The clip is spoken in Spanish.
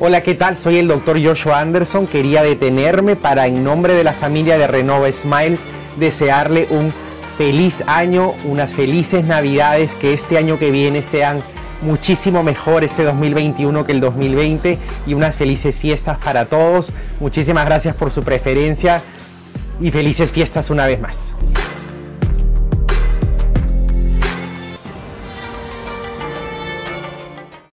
Hola, ¿qué tal? Soy el Dr. Joshua Anderson. Quería detenerme para, en nombre de la familia de Renova Smiles, desearle un feliz año, unas felices Navidades, que este año que viene sean muchísimo mejor, este 2021 que el 2020, y unas felices fiestas para todos. Muchísimas gracias por su preferencia y felices fiestas una vez más.